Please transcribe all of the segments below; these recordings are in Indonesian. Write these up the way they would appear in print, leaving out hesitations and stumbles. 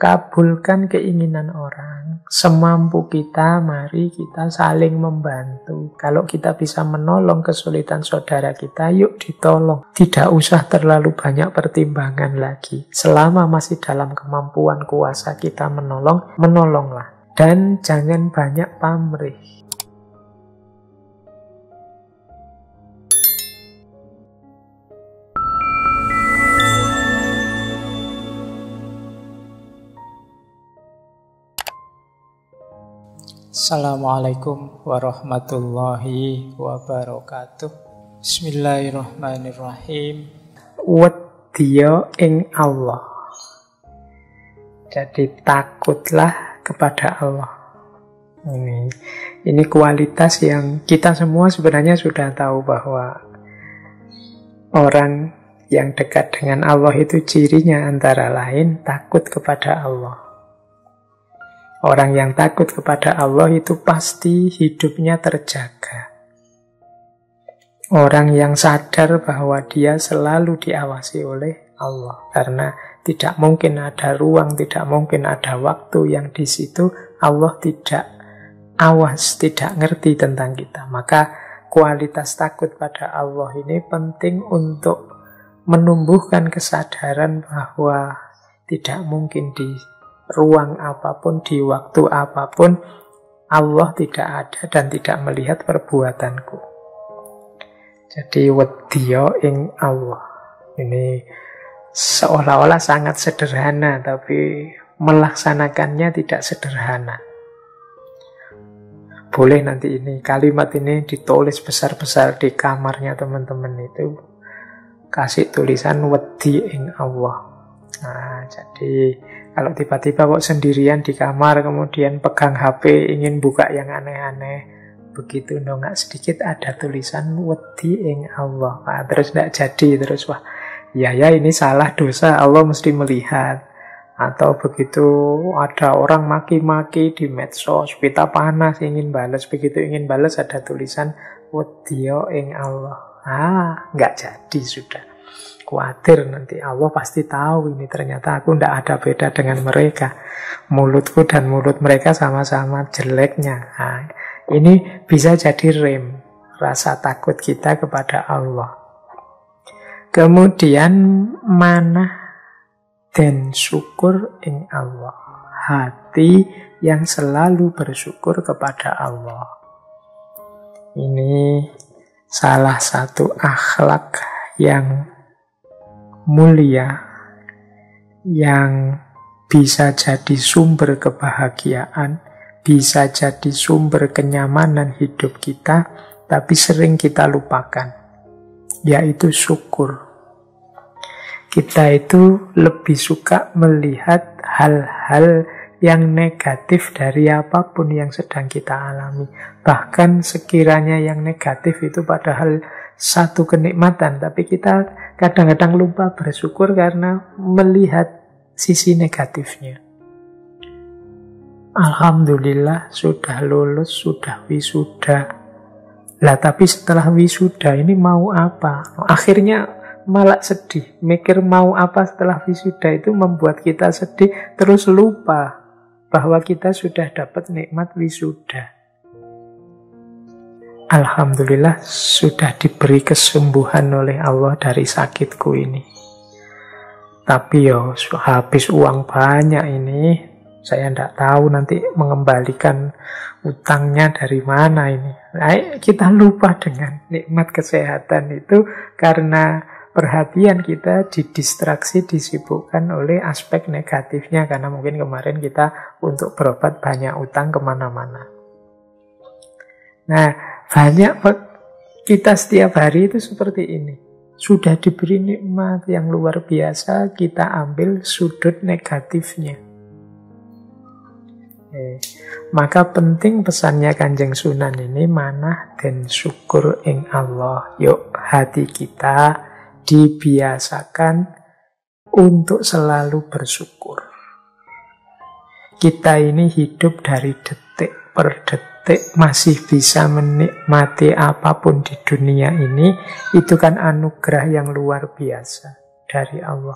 kabulkan keinginan orang. Semampu kita, mari kita saling membantu. Kalau kita bisa menolong kesulitan saudara kita, yuk ditolong. Tidak usah terlalu banyak pertimbangan lagi. Selama masih dalam kemampuan kuasa kita menolong, menolonglah. Dan jangan banyak pamrih. Assalamualaikum warahmatullahi wabarakatuh. Bismillahirrahmanirrahim. Wedya ing Allah. Jadi takutlah kepada Allah. Ini kualitas yang kita semua sebenarnya sudah tahu bahwa orang yang dekat dengan Allah itu cirinya antara lain takut kepada Allah. Orang yang takut kepada Allah itu pasti hidupnya terjaga. Orang yang sadar bahwa dia selalu diawasi oleh Allah. Karena tidak mungkin ada ruang, tidak mungkin ada waktu yang di situ Allah tidak awas, tidak ngerti tentang kita. Maka kualitas takut pada Allah ini penting untuk menumbuhkan kesadaran bahwa tidak mungkin di ruang apapun, di waktu apapun, Allah tidak ada dan tidak melihat perbuatanku. Jadi wedya ing Allah. Ini seolah-olah sangat sederhana, tapi melaksanakannya tidak sederhana. Boleh nanti ini kalimat ini ditulis besar-besar di kamarnya teman-teman itu. Kasih tulisan wedya ing Allah. Nah, jadi kalau tiba-tiba kok sendirian di kamar kemudian pegang HP ingin buka yang aneh-aneh begitu nongak sedikit ada tulisan wedi ing Allah. Nah, terus tidak jadi, terus wah ya ini salah dosa, Allah mesti melihat. Atau begitu ada orang maki-maki di medsos, pita panas ingin balas, begitu ingin balas ada tulisan wedi ing Allah. Ah, nggak jadi sudah. Khawatir nanti Allah pasti tahu ini ternyata aku tidak ada beda dengan mereka, mulutku dan mulut mereka sama-sama jeleknya. Nah, ini bisa jadi rem rasa takut kita kepada Allah. Kemudian manah dan syukur ing Allah, hati yang selalu bersyukur kepada Allah. Ini salah satu akhlak yang mulia, yang bisa jadi sumber kebahagiaan, bisa jadi sumber kenyamanan hidup kita, tapi sering kita lupakan, yaitu syukur. Kita itu lebih suka melihat hal-hal yang negatif dari apapun yang sedang kita alami. Bahkan sekiranya yang negatif itu padahal satu kenikmatan, tapi kita kadang-kadang lupa bersyukur karena melihat sisi negatifnya. Alhamdulillah sudah lulus, sudah wisuda. Lah tapi setelah wisuda ini mau apa? Akhirnya malah sedih. Mikir mau apa setelah wisuda itu membuat kita sedih, terus lupa bahwa kita sudah dapat nikmat wisuda. Alhamdulillah sudah diberi kesembuhan oleh Allah dari sakitku ini. Tapi yo habis uang banyak ini, saya tidak tahu nanti mengembalikan utangnya dari mana ini. Nah, kita lupa dengan nikmat kesehatan itu karena perhatian kita didistraksi, disibukkan oleh aspek negatifnya karena mungkin kemarin kita untuk berobat banyak utang kemana-mana. Nah, banyak kita setiap hari itu seperti ini. Sudah diberi nikmat yang luar biasa, kita ambil sudut negatifnya. Maka penting pesannya Kanjeng Sunan ini, manah dan syukur ing Allah. Yuk, hati kita dibiasakan untuk selalu bersyukur. Kita ini hidup dari detik per detik, masih bisa menikmati apapun di dunia ini. Itu kan anugerah yang luar biasa dari Allah.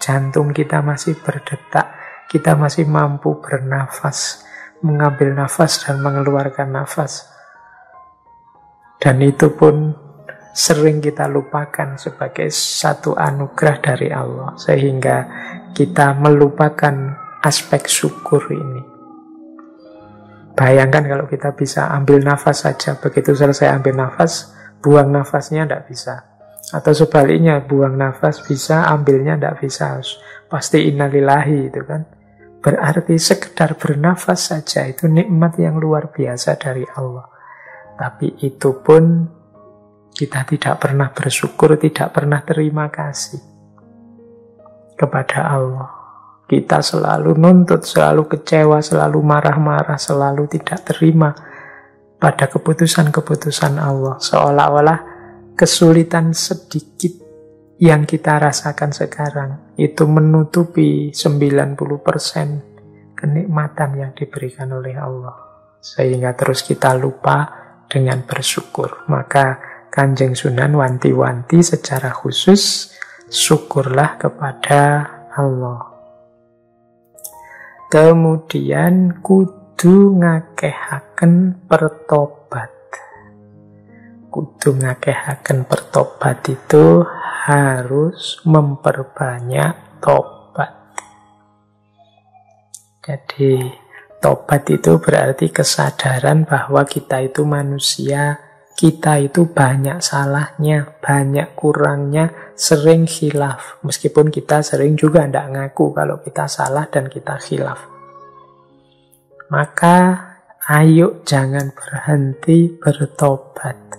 Jantung kita masih berdetak, kita masih mampu bernafas, mengambil nafas dan mengeluarkan nafas. Dan itu pun sering kita lupakan sebagai satu anugerah dari Allah, sehingga kita melupakan aspek syukur ini. Bayangkan kalau kita bisa ambil nafas saja, begitu selesai ambil nafas, buang nafasnya tidak bisa. Atau sebaliknya, buang nafas bisa, ambilnya tidak bisa. Pasti innalillahi itu kan. Berarti sekedar bernafas saja itu nikmat yang luar biasa dari Allah. Tapi itu pun kita tidak pernah bersyukur, tidak pernah terima kasih kepada Allah. Kita selalu nuntut, selalu kecewa, selalu marah-marah, selalu tidak terima pada keputusan-keputusan Allah. Seolah-olah kesulitan sedikit yang kita rasakan sekarang itu menutupi 90% kenikmatan yang diberikan oleh Allah. Sehingga terus kita lupa dengan bersyukur. Maka Kanjeng Sunan wanti-wanti secara khusus, syukurlah kepada Allah. Kemudian kudu ngakehaken pertobat. Kudu ngakehaken pertobat itu harus memperbanyak tobat. Jadi tobat itu berarti kesadaran bahwa kita itu manusia, kita itu banyak salahnya, banyak kurangnya, sering khilaf. Meskipun kita sering juga tidak ngaku kalau kita salah dan kita khilaf. Maka ayo jangan berhenti bertobat.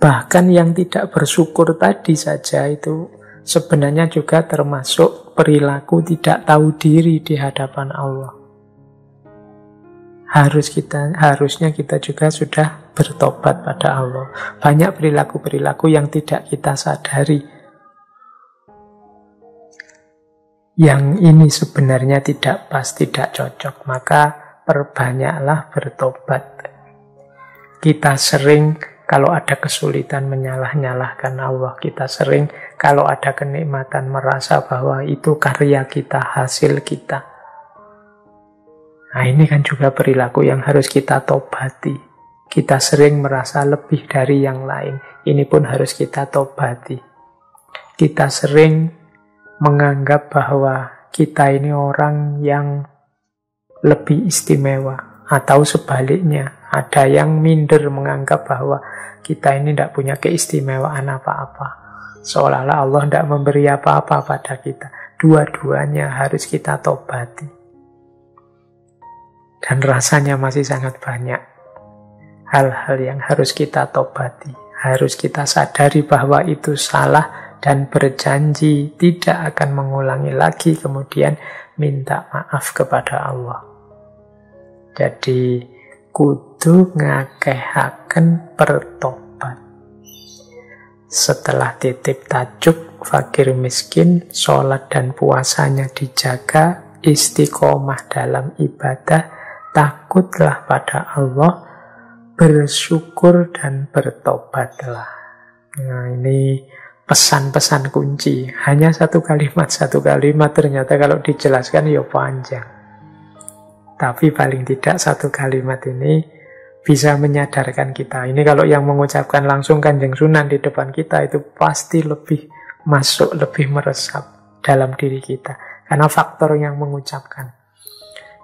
Bahkan yang tidak bersyukur tadi saja itu sebenarnya juga termasuk perilaku tidak tahu diri di hadapan Allah. Harusnya kita juga sudah bertobat pada Allah. Banyak perilaku-perilaku yang tidak kita sadari. Yang ini sebenarnya tidak pas, tidak cocok. Maka perbanyaklah bertobat. Kita sering kalau ada kesulitan menyalah-nyalahkan Allah, kita sering kalau ada kenikmatan merasa bahwa itu karya kita, hasil kita. Nah ini kan juga perilaku yang harus kita tobati. Kita sering merasa lebih dari yang lain, ini pun harus kita tobati. Kita sering menganggap bahwa kita ini orang yang lebih istimewa, atau sebaliknya. Ada yang minder menganggap bahwa kita ini tidak punya keistimewaan apa-apa. Seolah-olah Allah tidak memberi apa-apa pada kita. Dua-duanya harus kita tobati. Dan rasanya masih sangat banyak hal-hal yang harus kita tobati. Harus kita sadari bahwa itu salah dan berjanji tidak akan mengulangi lagi. Kemudian minta maaf kepada Allah. Jadi kudu ngakehaken pertobat. Setelah titip tajuk fakir miskin, sholat dan puasanya dijaga, istiqomah dalam ibadah, takutlah pada Allah, bersyukur dan bertobatlah. Nah ini pesan-pesan kunci. Hanya satu kalimat ternyata kalau dijelaskan ya panjang. Tapi paling tidak satu kalimat ini bisa menyadarkan kita. Ini kalau yang mengucapkan langsung Kanjeng Sunan di depan kita itu pasti lebih masuk, lebih meresap dalam diri kita. Karena faktor yang mengucapkan.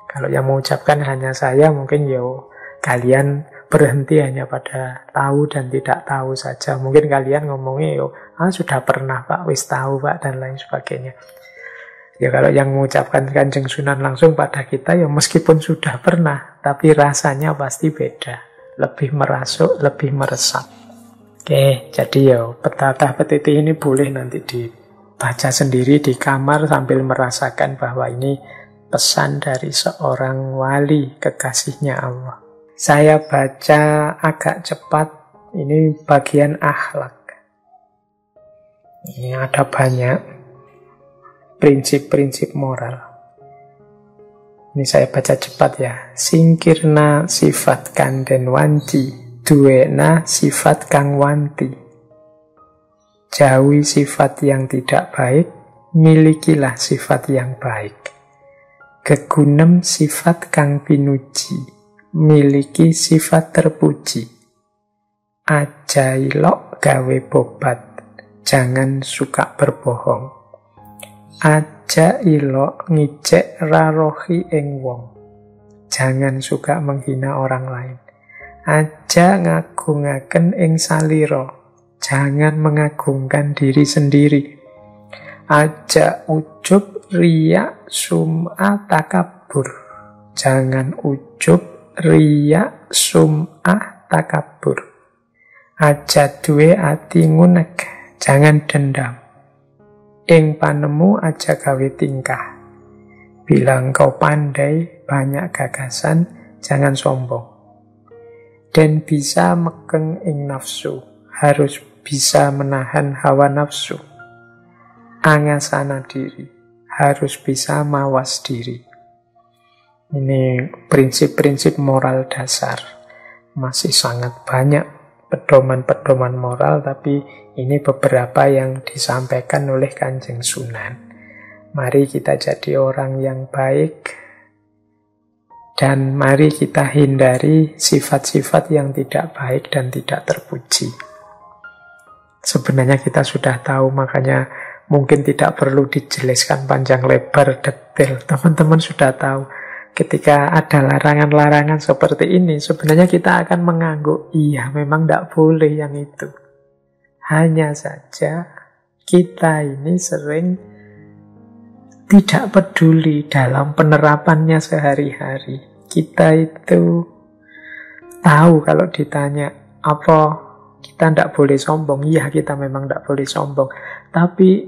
Kalau yang mengucapkan hanya saya, mungkin ya kalian berhenti hanya pada tahu dan tidak tahu saja. Mungkin kalian ngomongnya ya sudah pernah Pak, wis tahu Pak, dan lain sebagainya. Ya kalau yang mengucapkan Kanjeng Sunan langsung pada kita, ya meskipun sudah pernah, tapi rasanya pasti beda. Lebih merasuk, lebih meresap. Oke, jadi ya petatah petiti ini boleh nanti dibaca sendiri di kamar sambil merasakan bahwa ini pesan dari seorang wali, kekasihnya Allah. Saya baca agak cepat, ini bagian akhlak. Ini ada banyak prinsip-prinsip moral. Ini saya baca cepat ya. Singkirna sifat kang den wanci, duwena sifat kang wanti. Jauhi sifat yang tidak baik, milikilah sifat yang baik. Kegunem sifat kang pinuji, miliki sifat terpuji. Ajailok gawe bobat, jangan suka berbohong. Aja ilok ngijek rarohi ing wong, jangan suka menghina orang lain. Aja ngagungaken ing salira, jangan mengagungkan diri sendiri. Aja ujub riya sum'ah takabur, jangan ujub riya sum'ah takabur. Aja duwe ati ngunek, jangan dendam. Ing panemu aja gawe tingkah. Bila engkau pandai, banyak gagasan, jangan sombong. Dan bisa mekeng ing nafsu, harus bisa menahan hawa nafsu. Angasana diri, harus bisa mawas diri. Ini prinsip-prinsip moral dasar. Masih sangat banyak pedoman-pedoman moral, tapi ini beberapa yang disampaikan oleh Kanjeng Sunan. Mari kita jadi orang yang baik, dan mari kita hindari sifat-sifat yang tidak baik dan tidak terpuji. Sebenarnya kita sudah tahu, makanya mungkin tidak perlu dijelaskan panjang lebar detail. Teman-teman sudah tahu, ketika ada larangan-larangan seperti ini, sebenarnya kita akan mengangguk, iya memang tidak boleh yang itu. Hanya saja kita ini sering tidak peduli dalam penerapannya sehari-hari. Kita itu tahu kalau ditanya, apa kita tidak boleh sombong? Iya, kita memang tidak boleh sombong. Tapi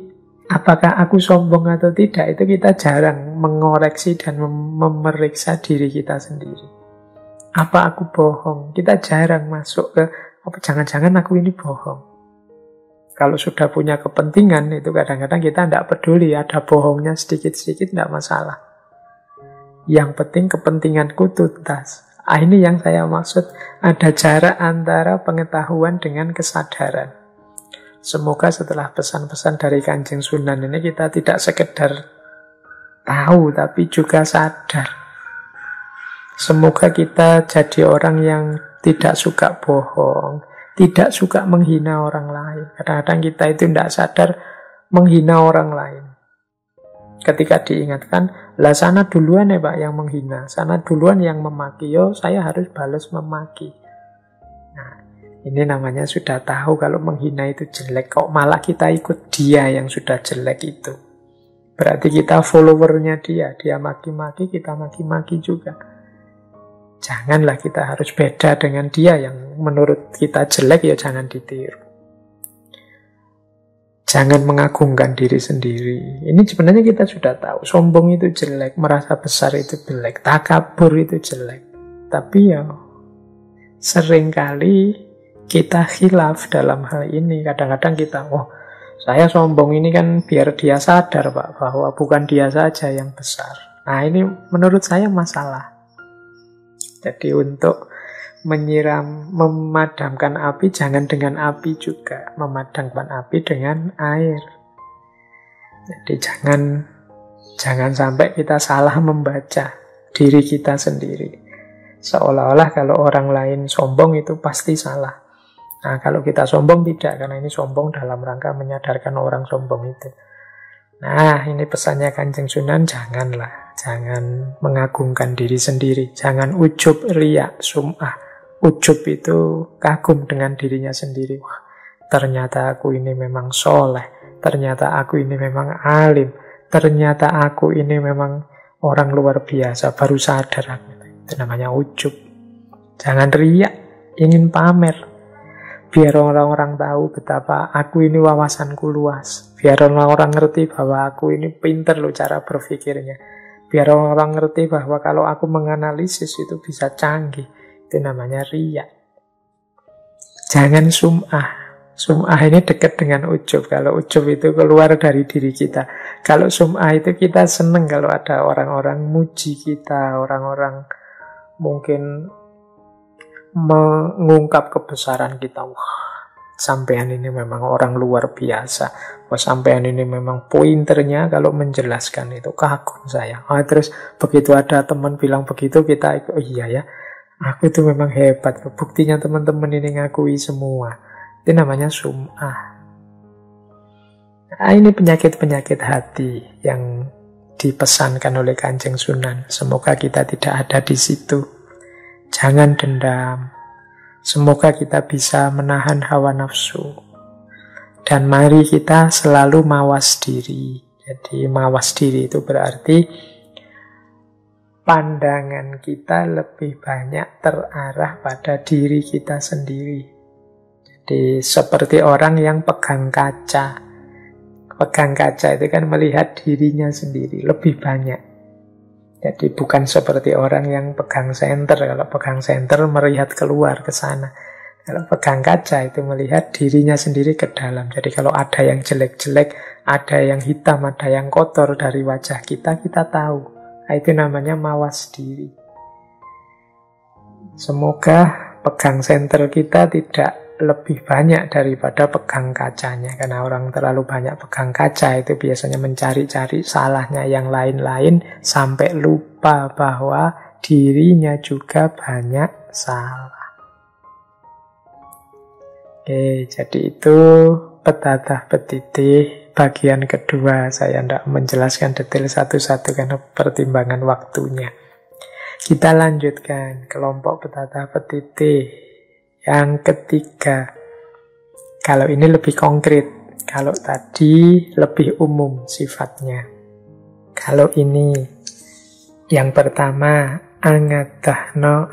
apakah aku sombong atau tidak, itu kita jarang mengoreksi dan memeriksa diri kita sendiri. Apa aku bohong? Kita jarang masuk ke, apa jangan-jangan aku ini bohong. Kalau sudah punya kepentingan, itu kadang-kadang kita tidak peduli, ada bohongnya sedikit-sedikit tidak masalah. Yang penting kepentinganku tuntas. Ini yang saya maksud, ada jarak antara pengetahuan dengan kesadaran. Semoga setelah pesan-pesan dari Kanjeng Sunan ini, kita tidak sekedar tahu, tapi juga sadar. Semoga kita jadi orang yang tidak suka bohong, tidak suka menghina orang lain. Kadang-kadang kita itu tidak sadar menghina orang lain. Ketika diingatkan, lah sana duluan ya Pak yang menghina, sana duluan yang memaki, yo saya harus balas memaki. Nah, ini namanya sudah tahu kalau menghina itu jelek, kok malah kita ikut dia yang sudah jelek itu. Berarti kita followernya dia maki-maki, kita maki-maki juga. Janganlah kita harus beda dengan dia yang menurut kita jelek, ya jangan ditiru. Jangan mengagungkan diri sendiri. Ini sebenarnya kita sudah tahu. Sombong itu jelek, merasa besar itu jelek, takabur itu jelek. Tapi ya seringkali kita khilaf dalam hal ini. Kadang-kadang kita, saya sombong ini kan biar dia sadar Pak, bahwa bukan dia saja yang besar. Nah ini menurut saya masalah. Jadi untuk memadamkan api, jangan dengan api juga. Memadamkan api dengan air. Jadi jangan sampai kita salah membaca diri kita sendiri. Seolah-olah kalau orang lain sombong itu pasti salah. Nah kalau kita sombong tidak, karena ini sombong dalam rangka menyadarkan orang sombong itu. Nah ini pesannya Kanjeng Sunan, jangan mengagungkan diri sendiri, jangan ujub riya sum'ah. Ujub itu kagum dengan dirinya sendiri. Wah, ternyata aku ini memang soleh, ternyata aku ini memang alim, ternyata aku ini memang orang luar biasa, baru sadar. Itu namanya ujub. Jangan riya, ingin pamer, biar orang-orang tahu betapa aku ini wawasanku luas, biar orang-orang ngerti bahwa aku ini pinter loh cara berpikirnya. Biar orang ngerti bahwa kalau aku menganalisis itu bisa canggih. Itu namanya riya. Jangan sum'ah. Sum'ah ini dekat dengan ujub. Kalau ujub itu keluar dari diri kita. Kalau sum'ah itu kita seneng kalau ada orang-orang muji kita, orang-orang mungkin mengungkap kebesaran kita. Wah, sampean ini memang orang luar biasa. Wah, sampean ini memang pointernya kalau menjelaskan itu kagum saya. Ah, terus begitu ada teman bilang begitu kita ikut, oh iya ya, aku itu memang hebat. Buktinya teman-teman ini ngakui semua. Itu namanya sum'ah. Nah, ini penyakit-penyakit hati yang dipesankan oleh Kanjeng Sunan. Semoga kita tidak ada di situ. Jangan dendam. Semoga kita bisa menahan hawa nafsu. Dan mari kita selalu mawas diri. Jadi mawas diri itu berarti pandangan kita lebih banyak terarah pada diri kita sendiri. Jadi seperti orang yang pegang kaca. Pegang kaca itu kan melihat dirinya sendiri lebih banyak. Jadi bukan seperti orang yang pegang senter. Kalau pegang senter melihat keluar ke sana. Kalau pegang kaca itu melihat dirinya sendiri ke dalam. Jadi kalau ada yang jelek-jelek, ada yang hitam, ada yang kotor dari wajah kita, kita tahu. Nah, itu namanya mawas diri. Semoga pegang senter kita tidak lebih banyak daripada pegang kacanya. Karena orang terlalu banyak pegang kaca itu biasanya mencari-cari salahnya yang lain-lain sampai lupa bahwa dirinya juga banyak salah. Oke, jadi itu petatah petitih bagian kedua. Saya tidak menjelaskan detail satu-satu karena pertimbangan waktunya. Kita lanjutkan kelompok petatah petitih yang ketiga. Kalau ini lebih konkret, kalau tadi lebih umum sifatnya. Kalau ini yang pertama, angatahno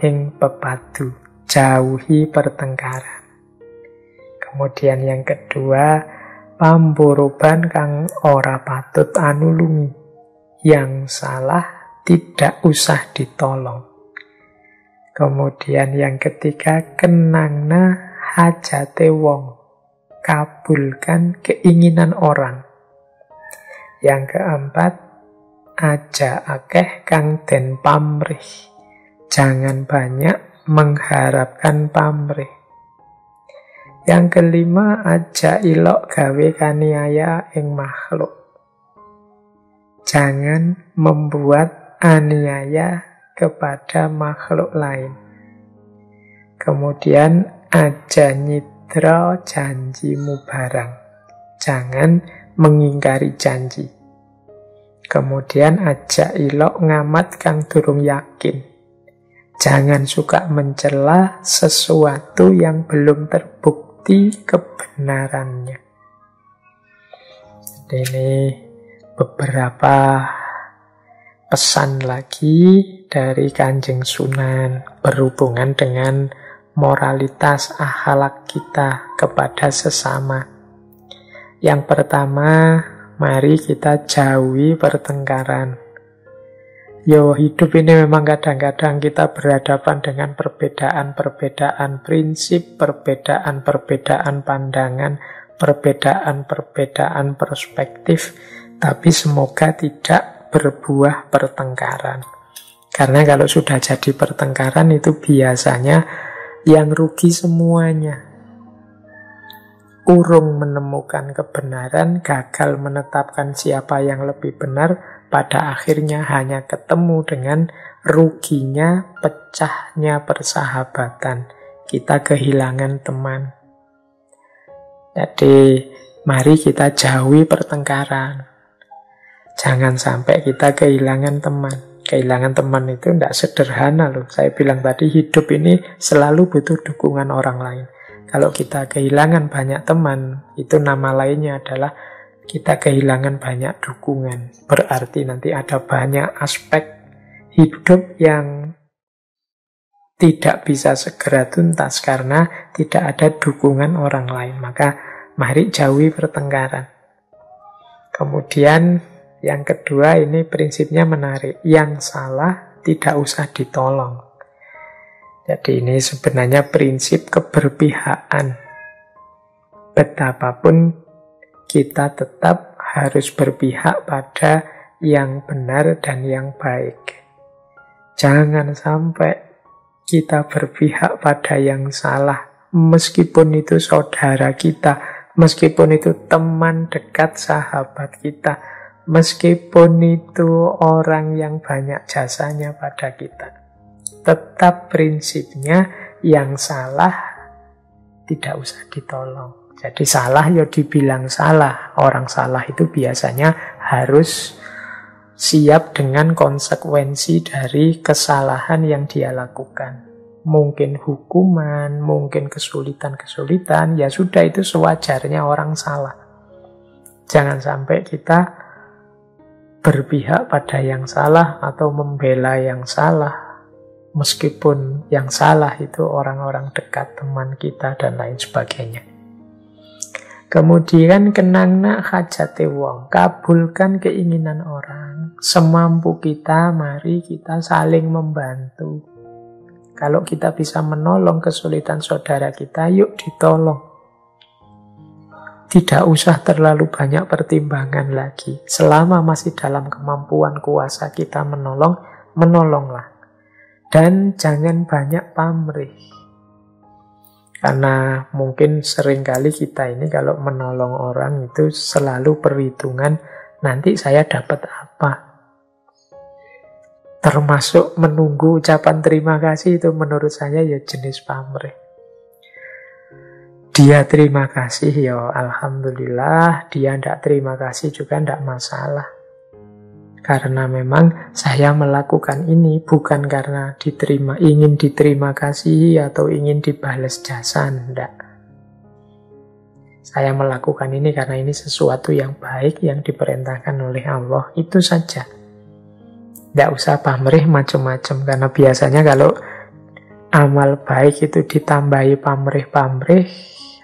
ing pepadu. Jauhi pertengkaran. Kemudian yang kedua, pamboroban kang ora patut anulungi. Yang salah tidak usah ditolong. Kemudian yang ketiga, kenangna hajate wong. Kabulkan keinginan orang. Yang keempat, aja akeh kang den pamrih. Jangan banyak mengharapkan pamrih. Yang kelima, aja ilok gawe kaniaya ing makhluk. Jangan membuat aniaya kepada makhluk lain. Kemudian aja nyidra janjimu barang. Jangan mengingkari janji. Kemudian aja ilok ngamat kang durung yakin. Jangan suka mencela sesuatu yang belum terbukti kebenarannya. Jadi ini beberapa pesan lagi dari Kanjeng Sunan berhubungan dengan moralitas akhlak kita kepada sesama. Yang pertama, mari kita jauhi pertengkaran. Yo, hidup ini memang kadang-kadang kita berhadapan dengan perbedaan-perbedaan prinsip, perbedaan-perbedaan pandangan, perbedaan-perbedaan perspektif, tapi semoga tidak berbuah pertengkaran. Karena kalau sudah jadi pertengkaran itu biasanya yang rugi semuanya. Urung menemukan kebenaran, gagal menetapkan siapa yang lebih benar, pada akhirnya hanya ketemu dengan ruginya, pecahnya persahabatan. Kita kehilangan teman. Jadi, mari kita jauhi pertengkaran. Jangan sampai kita kehilangan teman. Kehilangan teman itu tidak sederhana loh. Saya bilang tadi, hidup ini selalu butuh dukungan orang lain. Kalau kita kehilangan banyak teman, itu nama lainnya adalah kita kehilangan banyak dukungan. Berarti nanti ada banyak aspek hidup yang tidak bisa segera tuntas karena tidak ada dukungan orang lain. Maka mari jauhi pertengkaran. Kemudian yang kedua, ini prinsipnya menarik. Yang salah tidak usah ditolong. Jadi ini sebenarnya prinsip keberpihakan. Betapapun kita tetap harus berpihak pada yang benar dan yang baik. Jangan sampai kita berpihak pada yang salah, meskipun itu saudara kita, meskipun itu teman dekat sahabat kita, meskipun itu orang yang banyak jasanya pada kita. Tetap prinsipnya yang salah tidak usah ditolong. Jadi salah ya dibilang salah. Orang salah itu biasanya harus siap dengan konsekuensi dari kesalahan yang dia lakukan. Mungkin hukuman, mungkin kesulitan-kesulitan, ya sudah itu sewajarnya orang salah. Jangan sampai kita berpihak pada yang salah atau membela yang salah, meskipun yang salah itu orang-orang dekat teman kita dan lain sebagainya. Kemudian kenangna hajate wong, kabulkan keinginan orang. Semampu kita, mari kita saling membantu. Kalau kita bisa menolong kesulitan saudara kita, yuk ditolong. Tidak usah terlalu banyak pertimbangan lagi. Selama masih dalam kemampuan kuasa kita menolong, menolonglah. Dan jangan banyak pamrih. Karena mungkin seringkali kita ini kalau menolong orang itu selalu perhitungan, nanti saya dapat apa. Termasuk menunggu ucapan terima kasih itu menurut saya ya jenis pamrih. Dia terima kasih, ya alhamdulillah. Dia tidak terima kasih juga tidak masalah. Karena memang saya melakukan ini bukan karena diterima, ingin diterima kasih atau ingin dibalas jasa, tidak. Saya melakukan ini karena ini sesuatu yang baik yang diperintahkan oleh Allah, itu saja. Tidak usah pamrih macam-macam, karena biasanya kalau amal baik itu ditambahi pamrih-pamrih,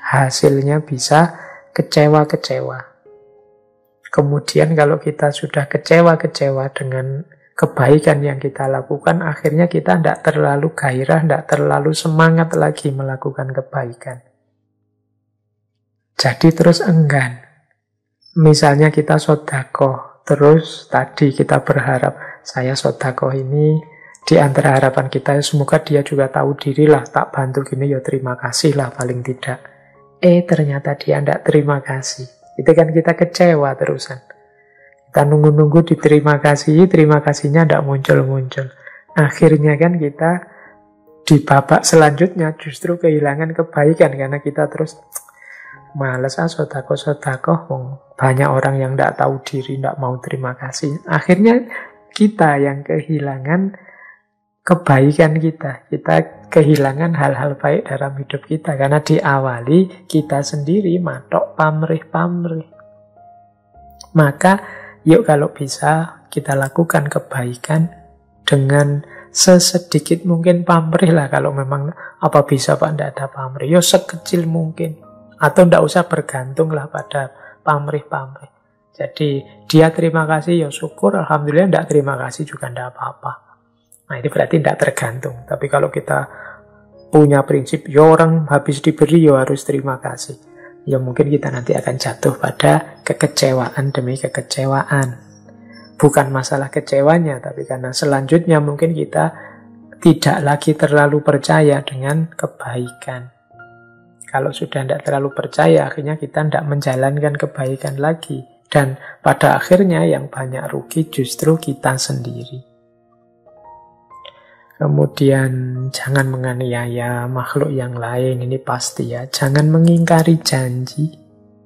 hasilnya bisa kecewa-kecewa. Kemudian kalau kita sudah kecewa-kecewa dengan kebaikan yang kita lakukan, akhirnya kita tidak terlalu gairah, tidak terlalu semangat lagi melakukan kebaikan. Jadi terus enggan. Misalnya kita sedekah, terus tadi kita berharap, saya sedekah ini, di antara harapan kita, semoga dia juga tahu dirilah, tak bantu gini ya terima kasih lah paling tidak. Ternyata dia tidak terima kasih. Itu kan kita kecewa terusan. Kita nunggu-nunggu diterima kasih, terima kasihnya tidak muncul-muncul. Akhirnya kan kita di babak selanjutnya justru kehilangan kebaikan karena kita terus males sodako-sodako. Banyak orang yang tidak tahu diri, tidak mau terima kasih. Akhirnya kita yang kehilangan kebaikan kita. Kita kehilangan hal-hal baik dalam hidup kita karena diawali kita sendiri matok pamrih-pamrih. Maka yuk kalau bisa kita lakukan kebaikan dengan sesedikit mungkin pamrih lah. Kalau memang apa bisa Pak tidak ada pamrih, yo sekecil mungkin. Atau tidak usah bergantung lah pada pamrih-pamrih. Jadi dia terima kasih yo syukur, alhamdulillah. Tidak terima kasih juga tidak apa-apa. Nah itu berarti tidak tergantung. Tapi kalau kita punya prinsip, ya orang habis diberi ya harus terima kasih. Ya mungkin kita nanti akan jatuh pada kekecewaan demi kekecewaan. Bukan masalah kecewanya, tapi karena selanjutnya mungkin kita tidak lagi terlalu percaya dengan kebaikan. Kalau sudah tidak terlalu percaya, akhirnya kita tidak menjalankan kebaikan lagi. Dan pada akhirnya yang banyak rugi justru kita sendiri. Kemudian jangan menganiaya makhluk yang lain, ini pasti ya. Jangan mengingkari janji.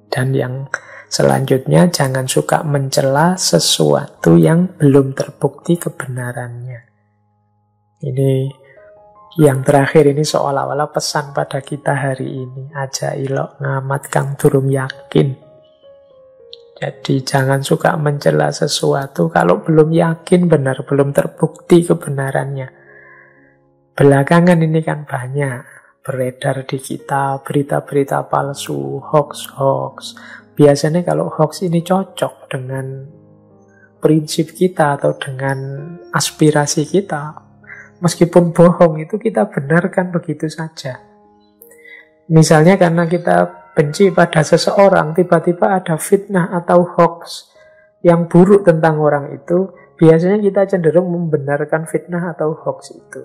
Dan yang selanjutnya jangan suka mencela sesuatu yang belum terbukti kebenarannya. Ini yang terakhir ini seolah-olah pesan pada kita hari ini. Aja ilok ngamat kang durung yakin. Jadi jangan suka mencela sesuatu kalau belum yakin benar, belum terbukti kebenarannya. Belakangan ini kan banyak beredar di kita berita-berita palsu, hoax-hoax. Biasanya kalau hoax ini cocok dengan prinsip kita atau dengan aspirasi kita. Meskipun bohong itu kita benarkan begitu saja. Misalnya karena kita benci pada seseorang, tiba-tiba ada fitnah atau hoax yang buruk tentang orang itu, biasanya kita cenderung membenarkan fitnah atau hoax itu.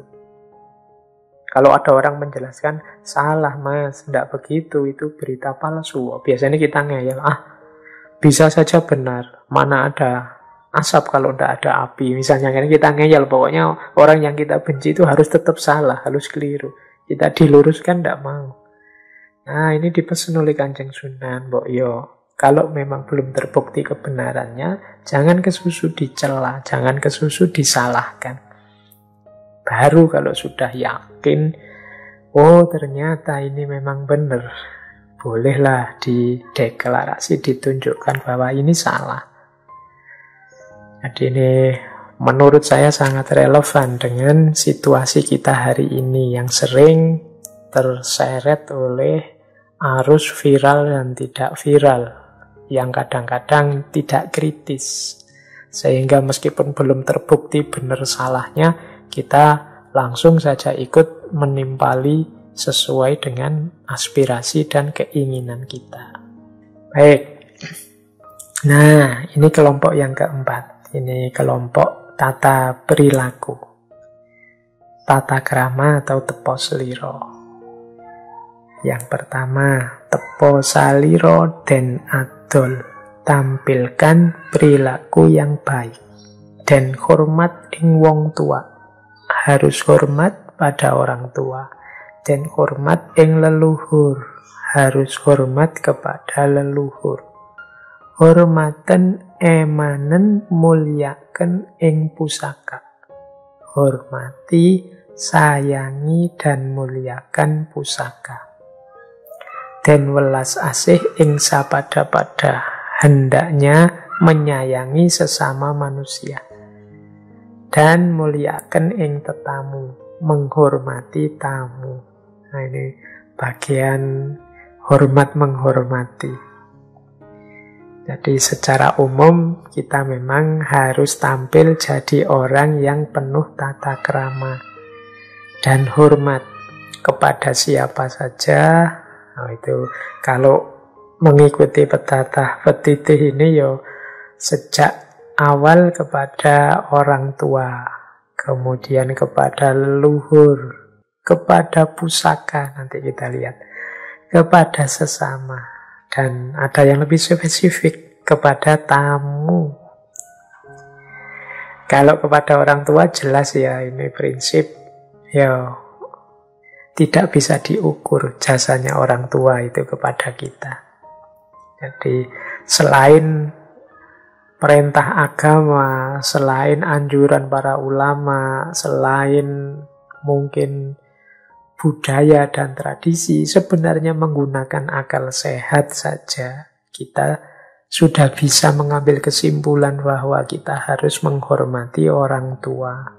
Kalau ada orang menjelaskan, salah mas, tidak begitu, itu berita palsu. Biasanya kita ngeyel, bisa saja benar, mana ada asap kalau tidak ada api. Misalnya kan kita ngeyel, pokoknya orang yang kita benci itu harus tetap salah, harus keliru. Kita diluruskan tidak mau. Nah, ini dipesan oleh Kanjeng Sunan Mbokyo. Kalau memang belum terbukti kebenarannya, jangan kesusu dicela, jangan kesusu disalahkan. Baru kalau sudah yakin, oh ternyata ini memang benar, bolehlah dideklarasi, ditunjukkan bahwa ini salah. Jadi ini menurut saya sangat relevan dengan situasi kita hari ini yang sering terseret oleh arus viral dan tidak viral, yang kadang-kadang tidak kritis, sehingga meskipun belum terbukti benar salahnya, kita langsung saja ikut menimpali sesuai dengan aspirasi dan keinginan kita. Baik, nah ini kelompok yang keempat, ini kelompok tata perilaku, tata krama atau tepo seliro. Yang pertama, tepo saliro den at tampilkan perilaku yang baik dan hormat ing wong tua. Harus hormat pada orang tua dan hormat ing leluhur, harus hormat kepada leluhur. Hormaten emanen mulyaken ing pusaka, hormati, sayangi dan mulyakan pusaka. Dan welas asih ing sapada-pada, hendaknya menyayangi sesama manusia. Dan muliakan ing tetamu, menghormati tamu. Nah ini bagian hormat menghormati. Jadi secara umum kita memang harus tampil jadi orang yang penuh tata krama dan hormat kepada siapa saja. Nah, itu kalau mengikuti petatah petitih ini yo sejak awal kepada orang tua, kemudian kepada leluhur, kepada pusaka, nanti kita lihat, kepada sesama, dan ada yang lebih spesifik kepada tamu. Kalau kepada orang tua jelas ya, ini prinsip yo tidak bisa diukur jasanya orang tua itu kepada kita. Jadi selain perintah agama, selain anjuran para ulama, selain mungkin budaya dan tradisi, sebenarnya menggunakan akal sehat saja kita sudah bisa mengambil kesimpulan bahwa kita harus menghormati orang tua.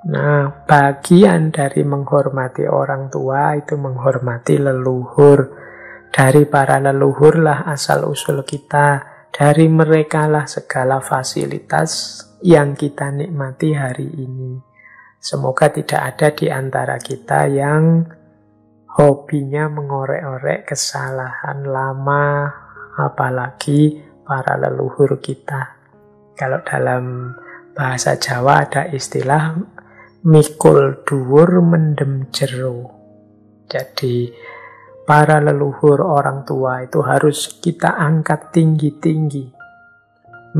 Nah, bagian dari menghormati orang tua itu menghormati leluhur. Dari para leluhurlah asal-usul kita, dari merekalah segala fasilitas yang kita nikmati hari ini. Semoga tidak ada di antara kita yang hobinya mengorek-orek kesalahan lama, apalagi para leluhur kita. Kalau dalam bahasa Jawa ada istilah mikul dhuwur mendem jero. Jadi para leluhur orang tua itu harus kita angkat tinggi-tinggi.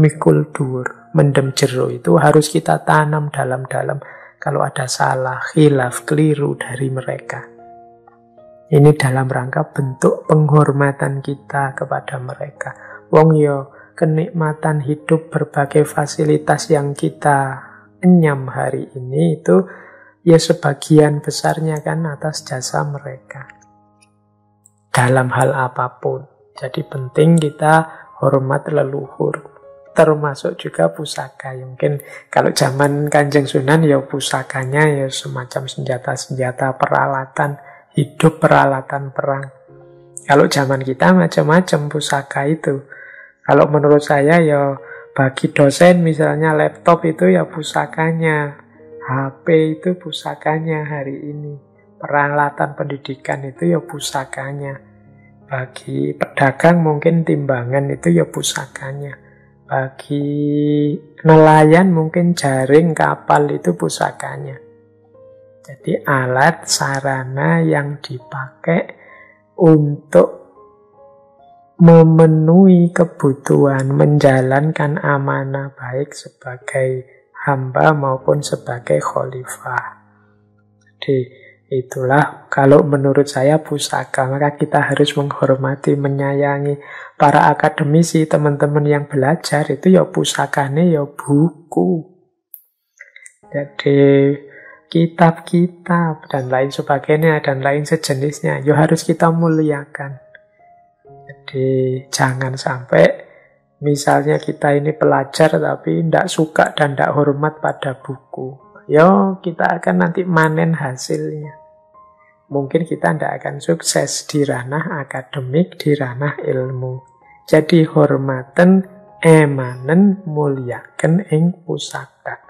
Mikul dhuwur mendem jero itu harus kita tanam dalam-dalam. Kalau ada salah, khilaf, keliru dari mereka, ini dalam rangka bentuk penghormatan kita kepada mereka. Wong yo kenikmatan hidup, berbagai fasilitas yang kita enyam hari ini itu ya sebagian besarnya kan atas jasa mereka dalam hal apapun. Jadi penting kita hormat leluhur, termasuk juga pusaka. Mungkin kalau zaman Kanjeng Sunan ya pusakanya ya semacam senjata-senjata, peralatan hidup, peralatan perang. Kalau zaman kita macam-macam pusaka itu. Kalau menurut saya ya bagi dosen misalnya laptop itu ya pusakanya, HP itu pusakanya hari ini, peralatan pendidikan itu ya pusakanya, bagi pedagang mungkin timbangan itu ya pusakanya, bagi nelayan mungkin jaring kapal itu pusakanya. Jadi alat sarana yang dipakai untuk memenuhi kebutuhan, menjalankan amanah baik sebagai hamba maupun sebagai khalifah. Jadi itulah kalau menurut saya pusaka. Maka kita harus menghormati, menyayangi para akademisi, teman-teman yang belajar itu ya pusakanya ya buku. Jadi kitab-kitab dan lain sebagainya dan lain sejenisnya ya harus kita muliakan. Jadi jangan sampai misalnya kita ini pelajar tapi tidak suka dan tidak hormat pada buku. Ya kita akan nanti manen hasilnya. Mungkin kita tidak akan sukses di ranah akademik, di ranah ilmu. Jadi hormaten, emanen, muliaken ing pusaka.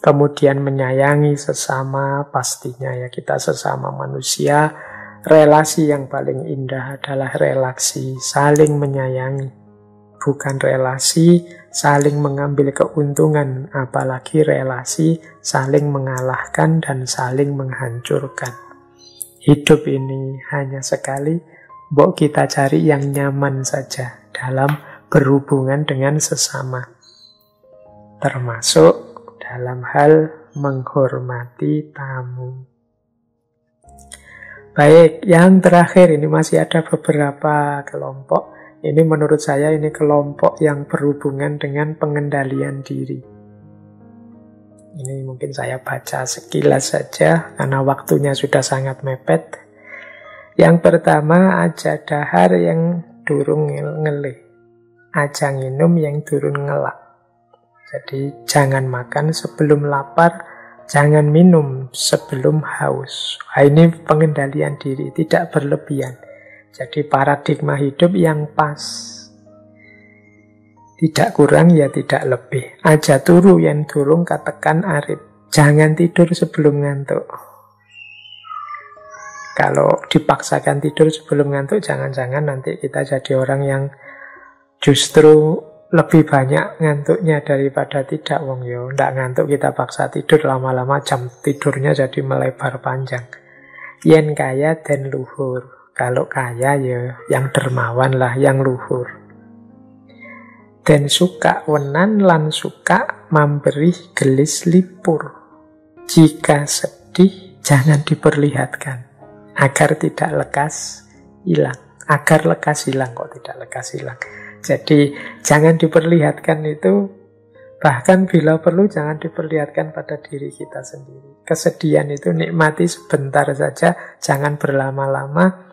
Kemudian menyayangi sesama, pastinya ya kita sesama manusia. Relasi yang paling indah adalah relasi saling menyayangi. Bukan relasi saling mengambil keuntungan, apalagi relasi saling mengalahkan dan saling menghancurkan. Hidup ini hanya sekali, mbok kita cari yang nyaman saja dalam berhubungan dengan sesama. Termasuk dalam hal menghormati tamu. Baik, yang terakhir ini masih ada beberapa kelompok. Ini menurut saya ini kelompok yang berhubungan dengan pengendalian diri. Ini mungkin saya baca sekilas saja karena waktunya sudah sangat mepet. Yang pertama, aja dahar yang durung ngelih. Aja nginum yang durung ngelak. Jadi jangan makan sebelum lapar, jangan minum sebelum haus. Nah, ini pengendalian diri, tidak berlebihan. Jadi paradigma hidup yang pas. Tidak kurang ya tidak lebih. Aja turu yang durung katakan arep. Jangan tidur sebelum ngantuk. Kalau dipaksakan tidur sebelum ngantuk, jangan-jangan nanti kita jadi orang yang justru lebih banyak ngantuknya daripada tidak, wong yo. Ndak ngantuk kita paksa tidur, lama-lama jam tidurnya jadi melebar panjang. Yen kaya dan luhur. Kalau kaya ya yang dermawan lah, yang luhur. Den suka wenan lan suka mamberih gelis lipur. Jika sedih jangan diperlihatkan. Agar tidak lekas hilang. Agar lekas hilang, kok tidak lekas hilang. Jadi jangan diperlihatkan itu, bahkan bila perlu jangan diperlihatkan pada diri kita sendiri. Kesedihan itu nikmati sebentar saja, jangan berlama-lama.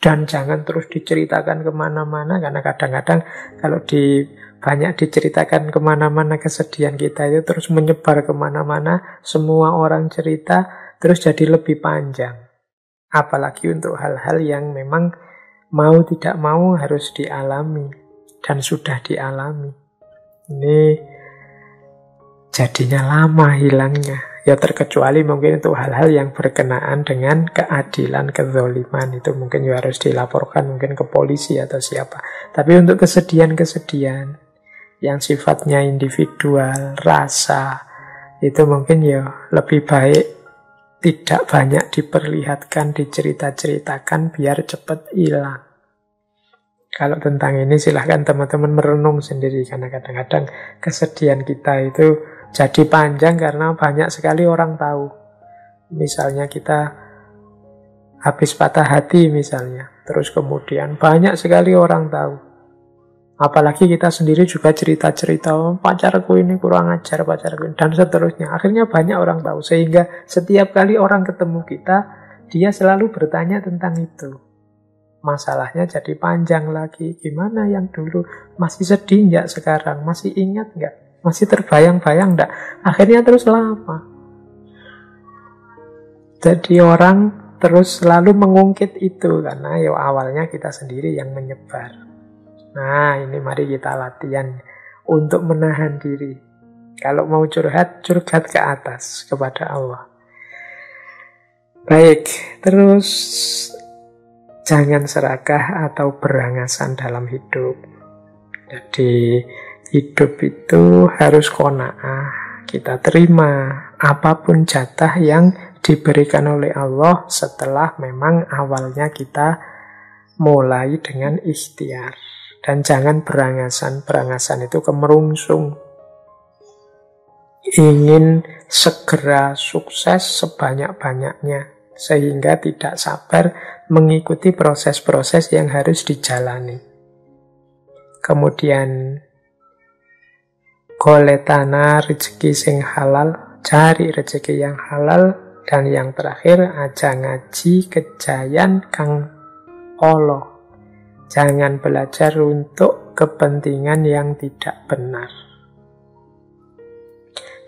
Dan jangan terus diceritakan kemana-mana, karena kadang-kadang kalau banyak diceritakan kemana-mana kesedihan kita itu terus menyebar kemana-mana, semua orang cerita, terus jadi lebih panjang. Apalagi untuk hal-hal yang memang mau tidak mau harus dialami dan sudah dialami. Ini jadinya lama hilangnya. Ya terkecuali mungkin itu hal-hal yang berkenaan dengan keadilan, kezaliman. Itu mungkin ya harus dilaporkan mungkin ke polisi atau siapa. Tapi untuk kesedihan-kesedihan yang sifatnya individual, rasa, itu mungkin ya lebih baik tidak banyak diperlihatkan, dicerita-ceritakan biar cepat hilang. Kalau tentang ini silahkan teman-teman merenung sendiri, karena kadang-kadang kesedihan kita itu jadi panjang karena banyak sekali orang tahu. Misalnya kita habis patah hati misalnya, terus kemudian banyak sekali orang tahu. Apalagi kita sendiri juga cerita-cerita, oh, pacarku ini kurang ajar, pacarku ini, dan seterusnya. Akhirnya banyak orang tahu, sehingga setiap kali orang ketemu kita, dia selalu bertanya tentang itu. Masalahnya jadi panjang lagi, gimana yang dulu, masih sedih enggak sekarang, masih ingat enggak, masih terbayang-bayang enggak. Akhirnya terus lama. Jadi orang terus selalu mengungkit itu, karena ya awalnya kita sendiri yang menyebar. Nah, ini mari kita latihan untuk menahan diri. Kalau mau curhat, curhat ke atas, kepada Allah. Baik, terus jangan serakah atau berangasan dalam hidup. Jadi, hidup itu harus qanaah. kita terima apapun jatah yang diberikan oleh Allah setelah memang awalnya kita mulai dengan ikhtiar. Dan jangan berangasan. Berangasan itu kemerungsung. Ingin segera sukses sebanyak-banyaknya sehingga tidak sabar mengikuti proses-proses yang harus dijalani. Kemudian golek tanah rezeki sing halal, cari rezeki yang halal. Dan yang terakhir, aja ngaji kejayan kang Allah. Jangan belajar untuk kepentingan yang tidak benar.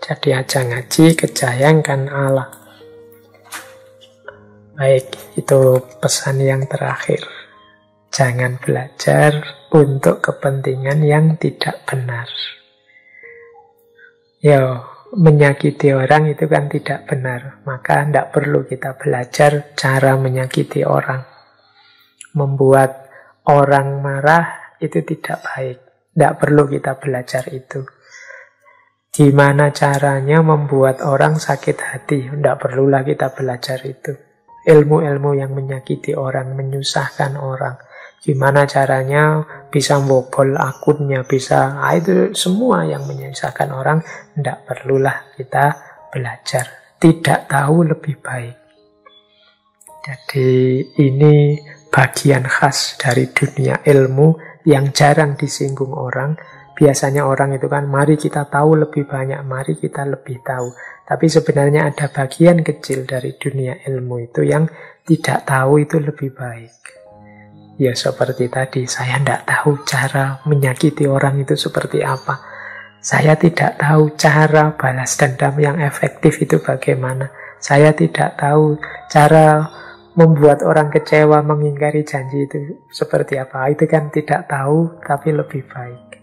Jadi aja ngaji kejayan kang Allah. Baik, itu pesan yang terakhir. Jangan belajar untuk kepentingan yang tidak benar. Yo. Menyakiti orang itu kan tidak benar, maka tidak perlu kita belajar cara menyakiti orang. Membuat orang marah itu tidak baik, tidak perlu kita belajar itu. Gimana caranya membuat orang sakit hati, tidak perlulah kita belajar itu. Ilmu-ilmu yang menyakiti orang, menyusahkan orang, gimana caranya bisa bobol akunnya, bisa itu semua yang menyusahkan orang, tidak perlulah kita belajar. Tidak tahu lebih baik. Jadi ini bagian khas dari dunia ilmu yang jarang disinggung orang. Biasanya orang itu kan, mari kita tahu lebih banyak, mari kita lebih tahu. Tapi sebenarnya ada bagian kecil dari dunia ilmu itu yang tidak tahu itu lebih baik. Ya seperti tadi, saya tidak tahu cara menyakiti orang itu seperti apa. Saya tidak tahu cara balas dendam yang efektif itu bagaimana. Saya tidak tahu cara membuat orang kecewa, mengingkari janji itu seperti apa. Itu kan tidak tahu, tapi lebih baik.